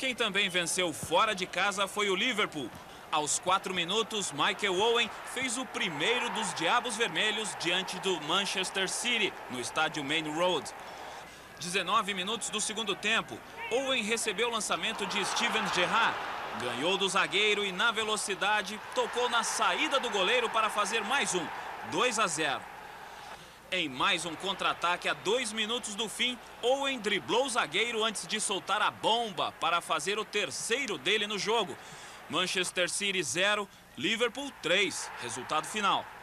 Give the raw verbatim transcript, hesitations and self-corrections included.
Quem também venceu fora de casa foi o Liverpool. Aos quatro minutos, Michael Owen fez o primeiro dos Diabos Vermelhos diante do Manchester City, no estádio Main Road. dezenove minutos do segundo tempo, Owen recebeu o lançamento de Steven Gerrard. Ganhou do zagueiro e, na velocidade, tocou na saída do goleiro para fazer mais um, dois a zero. Em mais um contra-ataque, a dois minutos do fim, Owen driblou o zagueiro antes de soltar a bomba para fazer o terceiro dele no jogo. Manchester City zero, Liverpool três, resultado final.